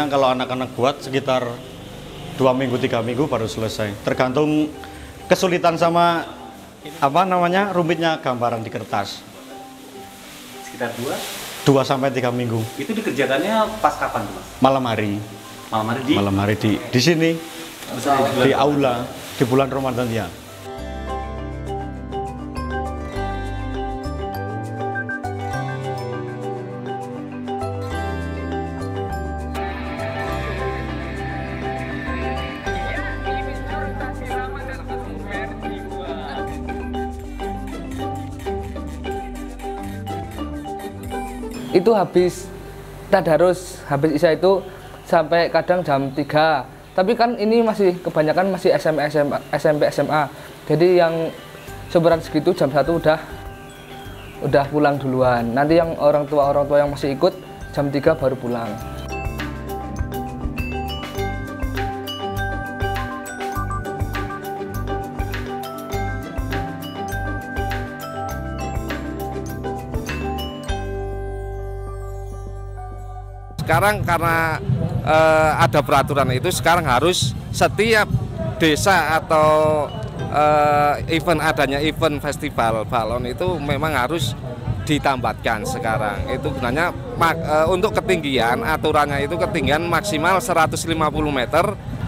kadang kalau anak-anak buat sekitar 2 minggu 3 minggu baru selesai, tergantung kesulitan sama apa namanya rumitnya gambaran di kertas. Sekitar 2 sampai 3 minggu. Itu dikerjakannya pas kapan tuh, Mas? Malam hari. Malam hari di? Malam hari di sini, di aula, di bulan Ramadan ya. Itu habis tadarus, habis isya itu sampai kadang jam 3. Tapi kan ini masih kebanyakan masih SMP, SMA. Jadi yang seberan segitu jam 1 udah pulang duluan. Nanti yang orang tua yang masih ikut jam 3 baru pulang. Sekarang karena ada peraturan itu, sekarang harus setiap desa atau event, adanya event festival balon itu memang harus ditambatkan sekarang. Itu gunanya untuk ketinggian, aturannya itu ketinggian maksimal 150 meter.